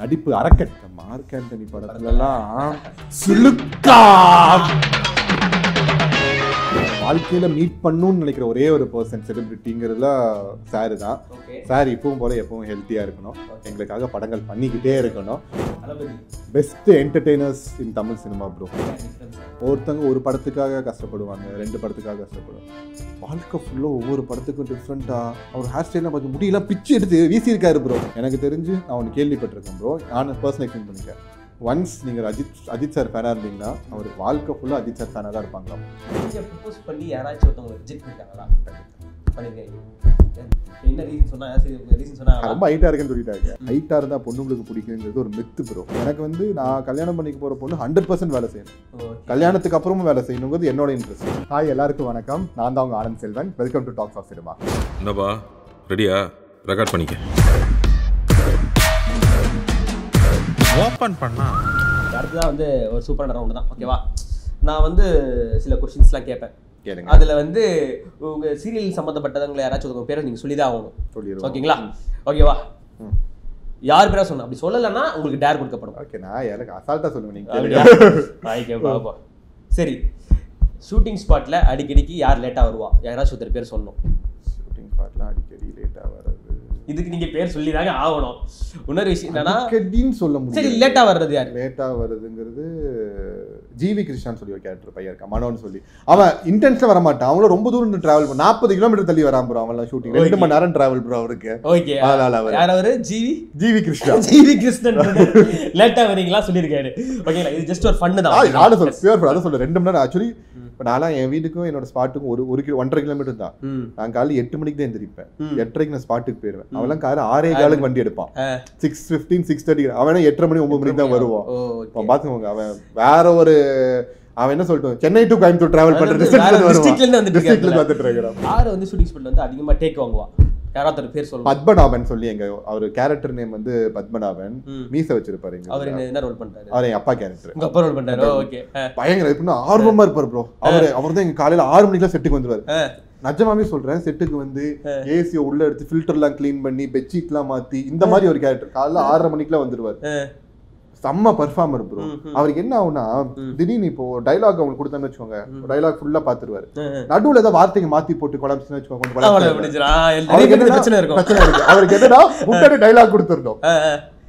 நடிப்பு அரக்கன் Mark Antony படத்துலலாம் சுளுக்கா வாழ்க்கையில மீட் பண்ணணும்னு நினைக்கிற ஒரே ஒரு பர்சன் செலிபிரிட்டிங்கிறதுல சாரு தான். சார் இப்பவும் போல எப்பவும் ஹெல்த்தியா இருக்கணும், எங்களுக்காக படங்கள் பண்ணிக்கிட்டே இருக்கணும். Best entertainers in Tamil cinema bro. ஒருத்தவங்க ஒரு படத்துக்காக கஷ்டப்படுவாங்க, ரெண்டு படத்துக்காக கஷ்டப்படுவாங்க. வாழ்க்கை ஃபுல்லா ஒவ்வொரு படத்துக்கும் டிஃப்ரெண்டா அவர் ஹேர் ஸ்டைலாம் பார்த்து முடியெல்லாம் பிச்சு எடுத்து வீசியிருக்காரு ப்ரோ. எனக்கு தெரிஞ்சு நான் ஒன்று கேள்விப்பட்டிருக்கேன் ப்ரோ, நான் பர்சனல் எக்ஸ்பிளைன் பண்ணிக்கிறேன். ஒன்ஸ் நீங்கள் அஜித் சார் ஃபேனாக இருந்தீங்கன்னா அவர் வாழ்க்கை ஃபுல்லாக அஜித் சார் ஃபேனாக தான் இருப்பாங்களா? ப்ரப்போஸ் பண்ணி யாராச்சும் ஒருத்தவங்க ரிஜெக்ட் பண்ணிட்டாங்களா? என்ன ரீசன் சொன்னால் ரீசன் சொன்னால் ரொம்ப ஹைட்டாக இருக்குன்னு சொல்லிட்டாங்க. ஹைட்டாக இருந்தால் பொண்ணுங்களுக்கு பிடிக்குங்கிறது ஒரு மித்து ப்ரோ. எனக்கு வந்து நான் கல்யாணம் பண்ணிக்க போகிற பொண்ணு 100% வேலை செய்யணும், கல்யாணத்துக்கு அப்புறமும் வேலை செய்யணுங்கிறது என்னோட இன்ட்ரெஸ்ட். ஹாய் எல்லாருக்கும் வணக்கம், நான் தான் உங்கள் Anand Selvan. Welcome to talks of cinema. என்னப்பா ரெடியா? ரெக்கார்ட் பண்ணிக்க ஓப்பன் பண்ணால் அடுத்து தான் வந்து ஒரு சூப்பரான ரவுண்டு தான். ஓகேவா, நான் வந்து சில கொஸ்டின்ஸ்லாம் கேட்பேன். கேளுங்க. அதில் வந்து உங்கள் சீரியல் சம்மந்தப்பட்டவங்களை யாராச்சும் உங்கள் பேரை நீங்கள் சொல்லி தான் ஆகணும். சொல்லிடுவோம் ஓகேங்களா? ஓகேவா, யார் பேராக சொல்லணும்? அப்படி சொல்லலைன்னா உங்களுக்கு டேர் கொடுக்கப்படும். ஓகேண்ணா, எனக்கு அசால்ட்டாக சொல்லுங்கள் நீங்கள். சரி, ஷூட்டிங் ஸ்பாட்டில் அடிக்கடிக்கு யார் லேட்டாக வருவா? யாராச்சும் ஒருத்தர் பேர் சொல்லணும். ஷூட்டிங் ஸ்பாட்டில் அடிக்கடி லேட்டாக வர்றது, இதுக்கு நீங்க பேர் சொல்லி தாங்க ஆகணும். இன்னொரு விஷயம் என்னன்னா கெட்டின்னு சொல்ல முடியும். சரி, லேட்டா வர்றது யார்? லேட்டா வருதுங்கிறது ஜிவி கிருஷ்ணான்னு சொல்லி ஒரு கேரக்டர் பையன் இருக்கான், மனோன்னு சொல்லி. அவன் இன்டென்ஸ்ல வரமாட்டான், அவங்கள ரொம்ப தூரம் டிராவல் பண்ண 40 கிலோமீட்டர் தள்ளி வரான் ப்ரோ. அவன் ஷூட்டிங் 2 மணி நேரம் டிராவல் ப்ரோ அவருக்கு. ஓகே, அதனால அவர் யார்? அவரு ஜிவி கிருஷ்ணன் லேட்டா வரீங்களா சொல்லியிருக்காரு. ஓகேங்களா, இது ஜஸ்ட் ஒரு ஃபன் தான். நான் சொல்றேன் பியூர் அதான் சொல்றேன். 2 மணி நேரம் ஆக்சுவலி. இப்போ நான்லாம் என் வீட்டுக்கும் என்னோட ஸ்பாட்டுக்கும் 1.5 கிலோமீட்டர் தான். நான் காலையில் 8 மணிக்கு தான் எழுந்திருப்பேன், 8:30க்கு நான் ஸ்பாட்டுக்கு போயிடுவேன். அவெல்லாம் காலையில் 6:15க்கு வண்டி எடுப்பான், 6:15 6:30. அவன் 8:30 9 மணிக்கு தான் வருவான். அவன் பார்த்துக்கோங்க, அவன் வேற ஒரு அவன் என்ன சொல்லிட்டு சென்னை டு கோயம்புத்தூர் டிராவல் பண்ணுறது. யார் வந்து ஷூட்டிங் ஸ்பாட்டில் வந்து அதிகமாக டேக் வாங்குவான்? யாராவது பேர் சொல்லுங்க. பத்மநாபன் சொல்லி எங்க அவர் கேரக்டர் நேம் வந்து பத்மநாபன். மீச வச்சிருப்பாரு. அவர் என்ன ரோல் பண்றாரு? அவர் என் அப்பா கேரக்டர். உங்க அப்பா ரோல் பண்றாரு. ஓகே, பயங்கர எப்படின்னா ஆர்வமா இருப்பாரு ப்ரோ. அவர்தான் எங்க காலையில 6 மணிக்கெல்லாம் செட்டுக்கு வந்துருவாரு. நிஜமாவே சொல்றேன், செட்டுக்கு வந்து ஏசியை உள்ள எடுத்து ஃபில்டர்லாம் கிளீன் பண்ணி பெட்ஷீட் எல்லாம் மாத்தி இந்த மாதிரி ஒரு கேரக்டர். காலையில 6:30 மணிக்கெல்லாம் வந்துருவாரு. செம்ம பர்ஃபார்மர் ப்ரோ. அவருக்கு என்ன ஆகுனா திடீர்னு இப்போ டைலாக் அவங்க கொடுத்தான்னு வச்சுக்கோங்க, டைலாக் ஃபுல்லா பாத்துருவாரு. நடுவுல ஏதாவது வார்த்தைக்கு மாத்தி போட்டு குழம்புச்சுன்னு வச்சுக்கோங்க. அவருக்கு எதுனா முன்னாடி டைலாக் கொடுத்துருந்தோம்.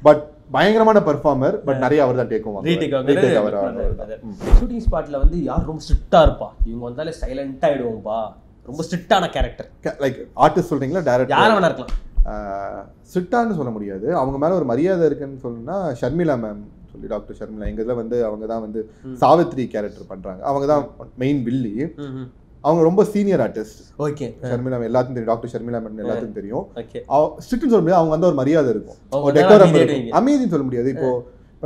பட் பயங்கரமான பெர்ஃபார்மர். பட் நிறைய அவர் தான் டேக் ஆவாங்க. ஷூட்டிங் ஸ்பாட்ல வந்து யார் ரொம்ப ஸ்ட்ரிக்ட்டா இருப்பா? இவங்க வந்தாலே சைலண்டா ஆயிடுவோம்பா, ரொம்ப ஸ்ட்ரிக்ட்டான கேரக்டர். லைக் ஆர்டிஸ்ட் சொல்றீங்களா டைரக்டர்? யார வேணா இருக்கலாம். ஸ்ட்ரிக்டான்னு சொல்ல முடியாது, அவங்க மேலே ஒரு மரியாதை இருக்குன்னு சொல்லணும்னா ஷர்மிளா மேம் சொல்லி, டாக்டர் ஷர்மிளா. எங்கள் இதில் வந்து அவங்க தான் வந்து சாவித்ரி கேரக்டர் பண்ணுறாங்க. அவங்க தான் மெயின் வில்லி. அவங்க ரொம்ப சீனியர் ஆர்டிஸ்ட். ஓகே, ஷர்மிளா எல்லாத்தையும் தெரியும், டாக்டர் ஷர்மிளா மேம் எல்லாத்தையும் தெரியும். ஸ்ட்ரிக்ட்னு சொல்ல முடியாது, அவங்க வந்து ஒரு மரியாதை இருக்கும். அமைதின்னு சொல்ல முடியாது. இப்போ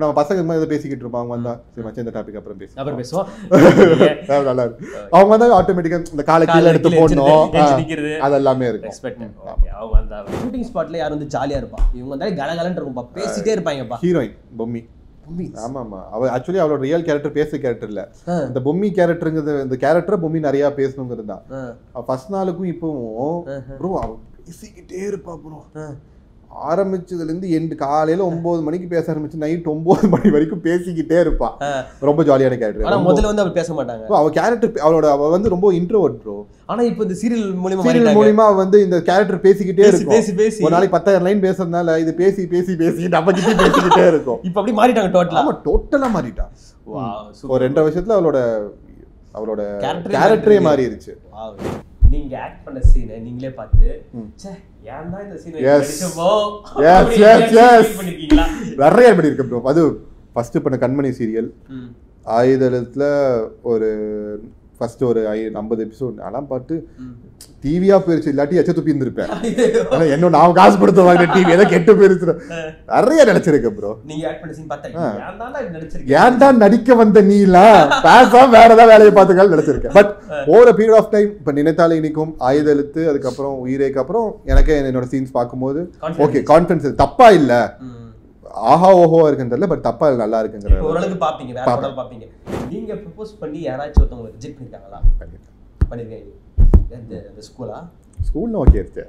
நம்ம பசங்க மாதிரி எதாவது பேசிக்கிட்டு இருப்போம், அவங்க வந்தா சரி மச்சான் இந்த டாபிக் அப்புறம் பேசுவோம் நல்லா இருக்கும். அவங்க வந்தா ஆட்டோமேட்டிக்காக இந்த காலை கீழே எடுத்து போடணும், அது எல்லாமே இருக்கும். அவங்க வந்தா ஷூட்டிங் ஸ்பாட்ல யார் வந்து ஜாலியா இருப்பா? இவங்க வந்தாலே கலகலன்னு இருக்கும்பா, பேசிட்டே இருப்பாங்கப்பா. ஹீரோயின் பொம்மி. ஆமாமா, அவ ஆக்சுவலி அவளோட ரியல் கேரக்டர் பேச கேரக்டர் இல்ல, இந்த பொம்மி கேரக்டருங்கிறது. இந்த கேரக்டரை பொம்மி நிறைய பேசணுங்கிறது தான். ஃபர்ஸ்ட் நாளுக்கும் இப்பவும் ப்ரோ அவ பேசிக்கிட்டே இருப்பா ப்ரோ. ஆரம்பிச்சதுலேருந்து எண்டு காலையில் 9 மணிக்கு பேச ஆரம்பிச்சு நைட் 9 மணி வரைக்கும் பேசிக்கிட்டே இருப்பான். ரொம்ப ஜாலியான கேரக்டர். முதல்ல வந்து அவர் பேச மாட்டாங்க. அவள் கேரக்டர் அவளோட அவள் வந்து ரொம்ப இன்ட்ரோவர்ட் ப்ரோ. ஆனால் இப்போ இந்த சீரியல் மூலிமா வந்து இந்த கேரக்டர் பேசிக்கிட்டே இருக்கும். பேசி ஒரு நாளைக்கு 10,000 லைன் பேசுறதுனால இது பேசி பேசிக்கிட்டே இருக்கும். இப்போ அப்படி மாறிட்டாங்க டோட்டலாக. ஆமாம், டோட்டலாக மாறிட்டான். ஒரு 2.5 வருஷத்தில் அவளோட கேரக்டரே மாறிடுச்சு. நீங்க ஆக்ட் பண்ண சீனை நீங்களே பார்த்து சே ஏன்னா இந்த சீனை நடிச்சோமோ பண்ணிருக்கீங்களா? நிறைய எப்படி இருக்கு ப்ரோ. அது ஃபர்ஸ்ட் பண்ண கண்மணி சீரியல் ஆயுதத்துல ஒரு ஃபர்ஸ்ட் ஒரு 50 எபிசோட் அதெல்லாம் பார்த்து டிவியா போயிருச்சு. இல்லாட்டி எச்ச துப்பி இருந்திருப்பேன். என்ன நான் காசு கொடுத்து வாங்கின டிவி ஏதோ கெட்டு போயிருச்சு. நிறைய நினைச்சிருக்கேன் ப்ரோ. நீங்க ஆக்ட் பண்ண சீன் பார்த்தா ஏன் தான் நடிக்க வந்த நீலாம் பேசா வேற ஏதாவது வேலையை பார்த்துக்கால் நினைச்சிருக்கேன். But over period of time இப்போ நினைத்தாலே இனிக்கும் ஆயுதெழுத்து அதுக்கப்புறம் உயிரேக்கு அப்புறம் எனக்கு என்னோட சீன்ஸ் பார்க்கும்போது ஓகே கான்ஃபிடன்ஸ் தப்பா இல்லை. ஆஹா ஓஹோவா இருக்குன்றதுல பட் தப்பா இல்லை, நல்லா இருக்குங்கிற ஓரளவுக்கு பார்ப்பீங்க. நீங்க ப்ரப்போஸ் பண்ணி யாராச்சும் ஒருத்தவங்க ரிஜெக்ட் பண்ணிட்டாங்களா? பண்ணிருக்கீங்க. அந்த ஸ்கூலா School no okay irche.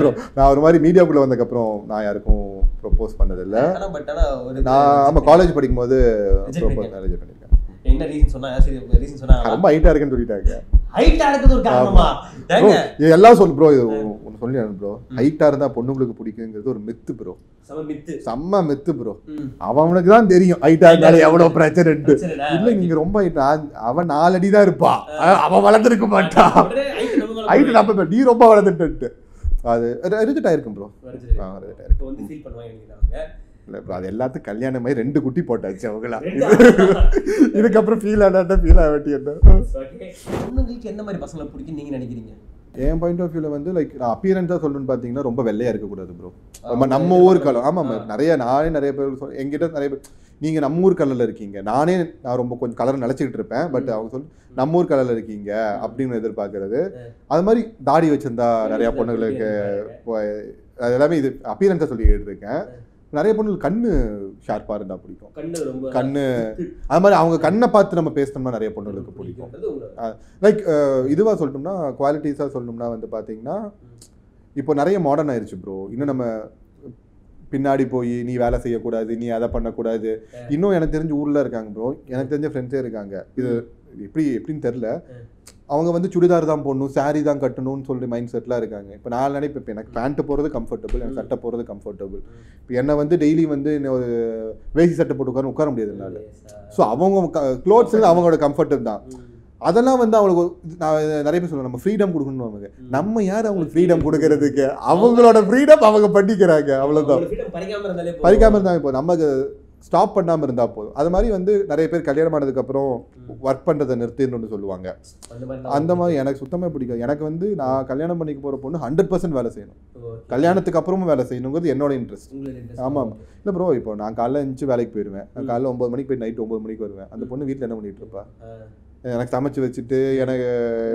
Bro. Na oru mari media kulla vandha kaprom na yarkum propose pannadilla. Ana but ana oru na amma college padikumbodhu propose marriage pannirken. Enna reason sonna reason sonna amma height irukku nu solitaanga. Height irukku oru kaaranama. Danga. Ye ella sol bro idu onu solli anu bro. Height irundha ponnungalukku pidikengradhu oru myth bro. Samma myth bro. Avanukku dhaan theriyum height irundha evlo pressure nu. Illa neenga romba height avan 4 adi dhaan irpa. Avan valandirukka matta. I don't know if you have a good idea. From my point of view, like appearance pathina romba vellaiya irukku kudadu bro. Namma oor kalam. Ama nariya naane nariya people solla engitta nariya neenga namma oor kalalla irkeenga. Naane na romba konj color nalachittu irpen but avanga solla namma oor kalalla irkeenga appdinu edirpaakiradhu. Adhu mari daadi vechunda nariya ponnugalukku adellame idu appearance solli irken. Nariya ponnul kannu sharp ah irundha pidikum. Kannu adhu mari avanga kanna paathu nama pesnumna nariya ponnulukku pidikum. Like iduva solltumna qualities ah solltumna vandha pathina ipo nariya modern airuchu bro. Inna nama பின்னாடி போய் நீ வேலை செய்ய கூடாது நீ அத பண்ண கூடாது இன்னும் எனக்கு தெரிஞ்ச ஊர்ல இருக்காங்க bro. எனக்கு தெரிஞ்ச ஃப்ரெண்ட்ஸே இருக்காங்க. இது இப்படி எப்படின்னு தெரியல. அவங்க வந்து சுடிதார் தான் போடணும் saree தான் கட்டணும்னு சொல்லி மைண்ட் செட்ல இருக்காங்க. இப்போ நான் நினைப்பேன் எனக்கு பேண்ட் போறது கம்ஃபர்ட்டபிள் எனக்கு சட்டை போறது கம்ஃபர்ட்டபிள். இப்போ என்ன வந்து டெய்லி வந்து ஒரு வேசி சட்டை போட்டு உட்கார முடியாது என்னால. சோ அவங்க க்ளோத்ஸ் அவங்களோட கம்ஃபர்ட் தான். அதெல்லாம் வந்து அவங்களுக்கு நான் நிறைய பேர் சொல்றேன் நம்ம ஃப்ரீடம் கொடுக்கணும் அவங்க. நம்ம யார் அவங்களுக்கு ஃப்ரீடம் கொடுக்கிறதுக்கு அவங்களோட ஃப்ரீடம் அவங்க பண்ணிக்கறாங்க அவ்வளவுதான். பரிகாம இருந்தாலே போதும். நமக்கு ஸ்டாப் பண்ணாம இருந்தா போதும். அது மாதிரி வந்து நிறைய பேர் கல்யாணம் ஆனதுக்கு அப்புறம் வர்க் பண்றதை நிறுத்திடணும்னு சொல்லுவாங்க. அந்த மாதிரி எனக்கு சுத்தமா பிடிக்காது. எனக்கு வந்து நான் கல்யாணம் பண்ணிக்க போற பொண்ணு 100% வேலை செய்யணும். கல்யாணத்துக்கு அப்புறமும் வேலை செய்யணும்ங்கிறது என்னோட இன்ட்ரஸ்ட். ஆமா இல்ல ப்ரோ இப்போ நான் காலையில 5 வேலைக்கு போயிடுவேன். நான் காலையில 9 மணிக்கு போய் நைட் 9 மணிக்கு வருவேன். அந்த பொண்ணு வீட்ல என்ன பண்ணிட்டு இருப்பா? எனக்கு சமைச்சு வச்சுட்டு எனக்கு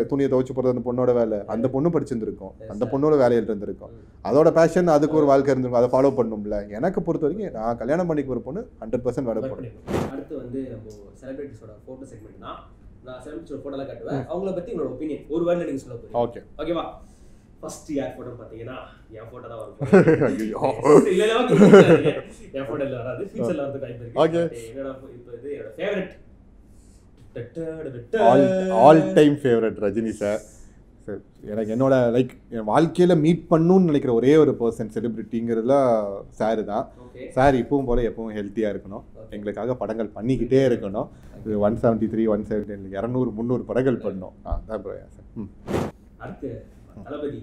துணியை துவைச்சு போடுறது அந்த பொண்ணோட வேலை. அந்த பொண்ணு படிச்சிருந்துருக்கும் அந்த பொண்ணோட வேலையில இருந்திருக்கும் அதோட பேஷன் அதுக்கு ஒரு வாழ்க்கை இருந்திருக்கும் அதை ஃபாலோ பண்ணும்ல. எனக்கு பொறுத்த வரைக்கும் நான் கல்யாணம் பண்ணிக்க ஒரு பொண்ணு 100% வேலை பண்ணுவேன். அடுத்து வந்து நம்ம செலிபிரிட்டிஸோட போட்டோ செக்மெண்ட் தான். நான் செலிபிரிட்டிஸோட போட்டோல காட்டுவேன். அவங்கள பத்தி உங்களோட ஒபினியன் ஒரு வேர்ட்ல நீங்க சொல்ல போறீங்க. ஓகே ஓகேவா. ஃபர்ஸ்ட் யார் போட்டோ பாத்தீங்கன்னா என் போட்டோ தான் வரும். ஐயோ இல்ல இல்ல என் போட்டோ இல்ல வராது. ஃபியூச்சர்ல வந்து டைம் இருக்கு. ஓகே என்னடா இப்போ இது என்னோட favourite all-time favorite Rajini sir. எனக்கு என்னோட லைக் என் வாழ்க்கையில் மீட் பண்ணணும்னு நினைக்கிற ஒரே ஒரு பர்சன் செலிபிரிட்டிங்கிறதுல சார் தான். சார் இப்பவும் போல எப்பவும் ஹெல்த்தியாக இருக்கணும். எங்களுக்காக படங்கள் பண்ணிக்கிட்டே இருக்கணும். 173 170 200 300 படங்கள் பண்ணணும். அதான் ப்ரோ சார். அடுத்து தளபதி.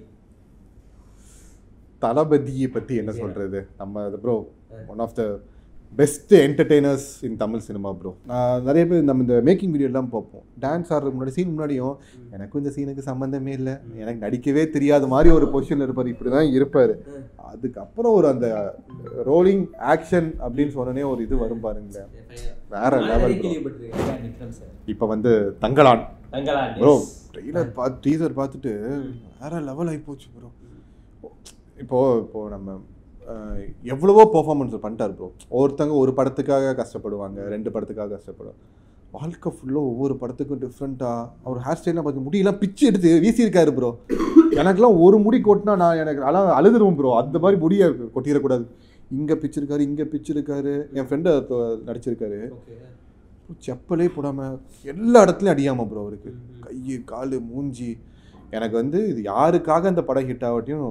தளபதியை பற்றி என்ன சொல்கிறது நம்ம bro one of the best entertainers in Tamil cinema bro. நான் நிறைய பேர் நம்ம இந்த மேக்கிங் வீடியோலாம் பார்ப்போம். டான்ஸ் ஆடுறதுக்கு முன்னாடி சீன் முன்னாடியும் எனக்கு இந்த சீனுக்கு சம்மந்தமே இல்லை எனக்கு நடிக்கவே தெரியாத மாதிரி ஒரு பொசிஷனில் இருப்பார். இப்படி தான் இருப்பார். அதுக்கப்புறம் ஒரு அந்த ரோலிங் ஆக்ஷன் அப்படின்னு சொன்னோன்னே ஒரு இது வரும் பாருங்களேன் வேற லெவல். இப்போ வந்து தங்கலான் ப்ரோ ட்ரெய்லர் பார்த்து டீசர் பார்த்துட்டு வேற லெவல் ஆகி போச்சு ப்ரோ. இப்போ நம்ம எவ்வளவோ பெர்ஃபார்மன்ஸ் பண்ணிட்டார் ப்ரோ. ஒவ்வொருத்தங்க ஒரு படத்துக்காக கஷ்டப்படுவாங்க 2 படத்துக்காக கஷ்டப்படுவாங்க. வாழ்க்கை ஃபுல்லாக ஒவ்வொரு படத்துக்கும் டிஃப்ரெண்ட்டாக அவர் ஹேர் ஸ்டைலாம் பார்த்து முடியெல்லாம் பிச்சு எடுத்து வீசியிருக்காரு ப்ரோ. எனக்குலாம் ஒரு முடி கொட்டினா நான் எனக்கு அதெல்லாம் அழுதுருவோம் ப்ரோ. அந்த மாதிரி முடியை கொட்டிடக்கூடாது. இங்கே பிச்சிருக்காரு இங்கே பிச்சிருக்காரு. என் ஃப்ரெண்டு நடிச்சிருக்காரு செப்பலே போடாமல் எல்லா இடத்துலையும் அடியாமல் ப்ரோ. அவருக்கு கை கால் மூஞ்சி எனக்கு வந்து இது யாருக்காக அந்த படம் ஹிட் ஆகட்டையும்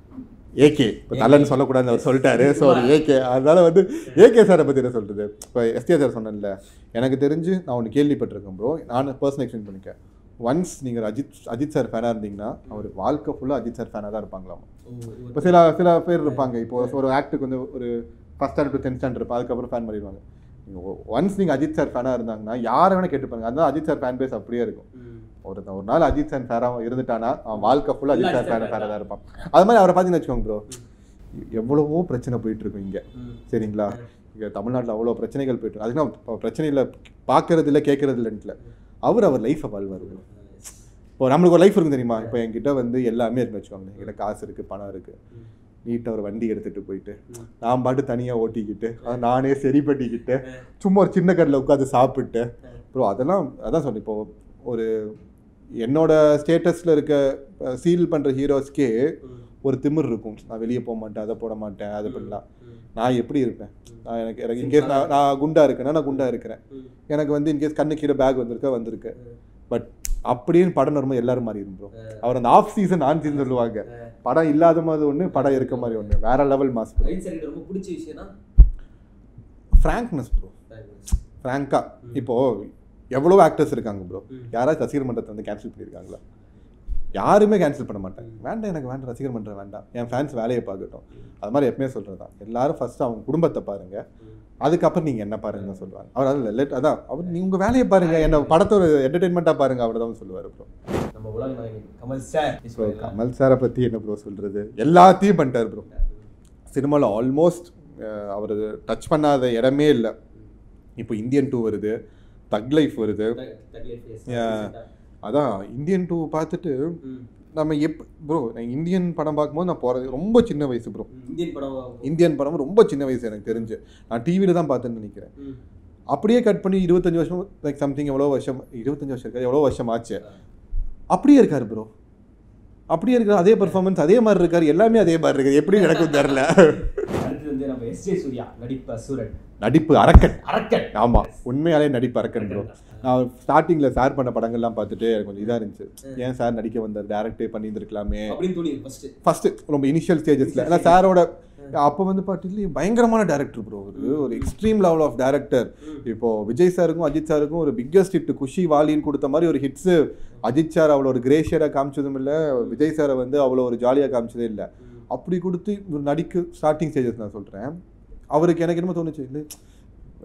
ஏகே இப்போ நல்லன்னு சொல்லக்கூடாதுன்னு அவர் சொல்லிட்டாரு. ஸோ ஏகே அதனால் வந்து ஏகே சாரை பற்றி என்ன சொல்கிறது இப்போ எஸ்டிஆர் சார் சொன்னேன்ல எனக்கு தெரிஞ்சு நான் ஒன்று கேள்விப்பட்டிருக்கேன் ப்ரோ. நான் பர்சனல் எக்ஸ்பிளைன் பண்ணிக்கேன். ஒன்ஸ் நீங்கள் அஜித் சார் ஃபேனாக இருந்தீங்கன்னா அவர் வாழ்க்கை ஃபுல்லாக அஜித் சார் ஃபேனாக தான் இருப்பாங்களாம். இப்போ சில பேர் இருப்பாங்க. இப்போ ஒரு ஆக்டுக்கு வந்து ஒரு 1st standard to 10th standard இருப்பாங்க. அதுக்கப்புறம் ஃபேன் பண்ணிடுவாங்க. நீங்கள் ஒன்ஸ் நீங்கள் அஜித் சார் ஃபேனாக இருந்தாங்கன்னா யாரை வேணால் கேட்டுப்பாங்க. அதுதான் அஜித் சார் ஃபேன் பேஸ் அப்படியே இருக்கும். ஒரு நாள் அஜித் சார் ஃபேராக இருந்துட்டானா அவன் வாழ்க்கை ஃபுல்லாக அஜித் சார் ஃபேனாக தான் இருப்பான். அது மாதிரி அவரை பார்த்தீங்கன்னு வச்சுக்கோங்க ப்ரோ. எவ்வளவோ பிரச்சனை போயிட்டு இருக்கும் இங்கே, சரிங்களா? இங்கே தமிழ்நாட்டில் அவ்வளோ பிரச்சனைகள் போய்ட்டு, அதுனா பிரச்சனையில் பார்க்கறது இல்லை கேட்கறது இல்லைன்ட்டுல அவர் அவர் லைஃப்பை வாழ்வார். இப்போ நம்மளுக்கு ஒரு லைஃப் இருக்குது தெரியுமா? இப்போ என்கிட்ட வந்து எல்லாமே இருக்குன்னு வச்சுக்கோங்க, என்கிட்ட காசு இருக்குது, பணம் இருக்குது, நீட்டாக ஒரு வண்டி எடுத்துகிட்டு போயிட்டு நான் பாட்டு தனியாக ஓட்டிக்கிட்டு நானே செறிப்பட்டிக்கிட்டு சும்மா ஒரு சின்ன கடையில் உட்காந்து சாப்பிட்டு அப்புறம் அதெல்லாம் அதான் சொன்னேன். இப்போது ஒரு என்னோடய ஸ்டேட்டஸில் இருக்க சீல் பண்ணுற ஹீரோஸ்க்கே ஒரு திமிர் இருக்கும், நான் வெளியே போக மாட்டேன், அதை போட மாட்டேன், அது பண்ணலாம். நான் எப்படி இருப்பேன்? நான் எனக்கு இன்கேஸ் நான் குண்டாக இருக்கேன்னா நான் குண்டாக இருக்கிறேன், எனக்கு வந்து இன்கேஸ் கண்ணு கீழே பேக் வந்திருக்கு. பட் அப்படின்னு படம் வரும்போது எல்லாரும் மாதிரி இருந்துடும். அவர் அந்த ஆஃப் சீசன் ஆன் சீசன் சொல்லுவாங்க, படம் இல்லாத மாதிரி ஒன்று, படம் இருக்க மாதிரி ஒன்று, வேற லெவல் மாஸ். ரொம்ப பிடிச்ச விஷயம்னா ஃப்ராங்க்னஸ் ப்ரோ. ஃப்ராங்காக இப்போது எவ்வளோ ஆக்டர்ஸ் இருக்காங்க ப்ரோ, யாராவது ரசிகர் மன்றத்தை வந்து கேன்சல் பண்ணியிருக்காங்களா? யாருமே கேன்சல் பண்ண மாட்டாங்க. வேண்டாம் எனக்கு வேண்டாம், ரசிகர் மன்றம் வேண்டாம், என் ஃபேன்ஸ் வேலையை பார்க்கட்டும். அது மாதிரி எப்பவுமே சொல்கிறது தான், எல்லோரும் ஃபஸ்ட்டு அவங்க குடும்பத்தை பாருங்கள், அதுக்கப்புறம் நீங்கள் என்ன பாருங்கன்னு சொல்லுவாங்க. அவர் அதில் லெட் அதான் அவர் நீங்கள் உங்கள் வேலையை பாருங்கள், என்ன படத்தை ஒரு என்டர்டெயின்மெண்ட்டாக பாருங்கள், அவர் தான் சொல்லுவார். ப்ரோ நம்ம உலகம் கமல் சார், ஸோ கமல் சாரை பற்றி என்ன ப்ரோ சொல்கிறது, எல்லாத்தையும் பண்ணிட்டார் ப்ரோ. சினிமாவில் ஆல்மோஸ்ட் அவர் டச் பண்ணாத இடமே இல்லை. இப்போ இந்தியன் 2 வருது, தக் லைஃப் வருது. அதான் இந்தியன் 2 பார்த்துட்டு நம்ம ப்ரோ நான் இந்தியன் படம் பார்க்கும்போது நான் போகிறது ரொம்ப சின்ன வயசு ப்ரோ. இந்தியன் படம் ரொம்ப சின்ன வயசு எனக்கு தெரிஞ்சு, நான் டிவியில் தான் பார்த்துன்னு நினைக்கிறேன். அப்படியே கட் பண்ணி 25 வருஷம் லைக் சம்திங் எவ்வளோ வருஷம், 25 வருஷம் இருக்காது, எவ்வளோ வருஷம் ஆச்சு. அப்படியே இருக்கார் ப்ரோ, அப்படியே இருக்கார், அதே பர்ஃபார்மன்ஸ் அதே மாதிரி இருக்கார், எல்லாமே அதே மாதிரி இருக்குது, எப்படி எனக்கும் தெரில. நடிப்பு அரக்கன். ஆமாம், உண்மையாலே நடிப்பு அரக்கன் ப்ரோ. நான் ஸ்டார்டிங்கில் சார் பண்ண படங்கள்லாம் பார்த்துட்டு எனக்கு கொஞ்சம் இதாக இருந்துச்சு, ஏன் சார் நடிக்க வந்தார், டேரக்டே பண்ணியிருந்துருக்கலாமே ஃபஸ்ட்டு ரொம்ப இனிஷியல் ஸ்டேஜஸில். ஏன்னா சாரோட அப்போ வந்து பார்த்து பயங்கரமான டேரக்டர் ப்ரோ, ஒரு எக்ஸ்ட்ரீம் லெவல் ஆஃப் டேரக்டர். இப்போது விஜய் சாருக்கும் அஜித் சாருக்கும் ஒரு பிக்கஸ்ட் ஹிட் குஷி வாலின்னு கொடுத்த மாதிரி ஒரு ஹிட்ஸு. அஜித் சார் அவ்வளோ ஒரு கிரேஷியராக காமிச்சதும் இல்லை, விஜய் சாரை வந்து அவ்வளோ ஒரு ஜாலியாக காமிச்சதே இல்லை. அப்படி கொடுத்து ஒரு நடிக்க ஸ்டார்டிங் ஸ்டேஜஸ் நான் சொல்கிறேன். அவருக்கு எனக்கு என்னமோ தோணுச்சு, இல்லை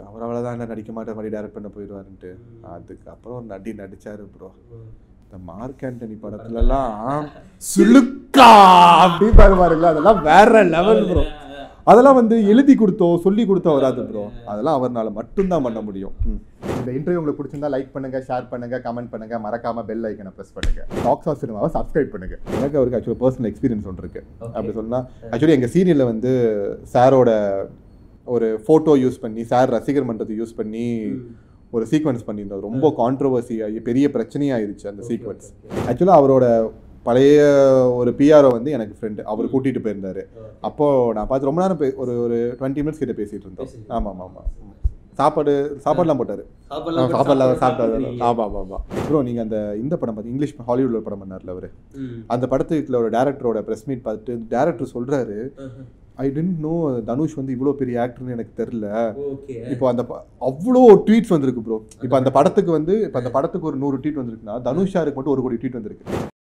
அவர் அவ்வளோதான், இல்லை நடிக்க மாட்டார், மறுபடியும் டேரக்ட் பண்ண போயிடுவாருன்ட்டு. அதுக்கப்புறம் ஒரு நடித்தார் ப்ரோ. இந்த மார்க் ஆண்டனி படத்துலலாம் சுலுக்கா அப்படி பாருவாருங்களா, அதெல்லாம் வேற லெவல் ப்ரோ. அதெல்லாம் வந்து எழுதி கொடுத்தோ சொல்லி கொடுத்தோ வராது ப்ரோ, அதெல்லாம் அவரால் மட்டும்தான் பண்ண முடியும். இந்த இன்டர்வியூ உங்களுக்கு பிடிச்சிருந்தா லைக் பண்ணுங்கள், ஷேர் பண்ணுங்கள், கமெண்ட் பண்ணுங்கள், மறக்காமல் பெல் ஐக்கனை ப்ரெஸ் பண்ணுங்கள், டாக்ஸ் ஆஃப் சினிமாவை சப்ஸ்கிரைப் பண்ணுங்கள். எனக்கு அவருக்கு ஆக்சுவலி பர்சனல் எக்ஸ்பீரியன்ஸ் ஒன்று இருக்குது. அப்படி சொன்னால் ஆக்சுவலி எங்கள் சீரியலில் வந்து சாரோட ஒரு ஃபோட்டோ யூஸ் பண்ணி சார் ரசிகர் மன்றத்தை யூஸ் பண்ணி ஒரு சீக்வன்ஸ் பண்ணியிருந்தோம். ரொம்ப கான்ட்ரவர்சியாகி பெரிய பிரச்சனையாகிடுச்சு அந்த சீக்வன்ஸ். ஆக்சுவலாக அவரோட பழைய ஒரு பிஆர்ஓ வந்து எனக்கு ஃப்ரெண்டு, அவர் கூட்டிகிட்டு போயிருந்தார். அப்போது நான் பார்த்து ரொம்ப நேரம் ஒரு 20 minutes கிட்டே பேசிகிட்டு இருந்தோம். ஆமாம், சாப்பாடுலாம் போட்டார், சாப்பாடுலாம் சாப்பிட்டாரு. ஆமாம் ப்ரோ, நீங்கள் அந்த இந்த படம் பார்த்து இங்கிலீஷ் ஹாலிவுட்டில் ஒரு படம் பண்ணார்ல அவர், அந்த படத்துக்குள்ள ஒரு டேரக்டரோட ப்ரெஸ் மீட் பார்த்துட்டு டேரக்டர் சொல்கிறாரு, ஐ டென்ட் நோ தனுஷ் வந்து இவ்வளோ பெரிய ஆக்டர்னு எனக்கு தெரில. இப்போ அந்த அவ்வளோ ட்வீட்ஸ் வந்திருக்கு ப்ரோ. இப்போ அந்த படத்துக்கு வந்து இப்போ அந்த படத்துக்கு ஒரு 100 ட்வீட் வந்திருக்குன்னா தனுஷாருக்கு மட்டும் 1 கோடி ட்வீட் வந்திருக்கு.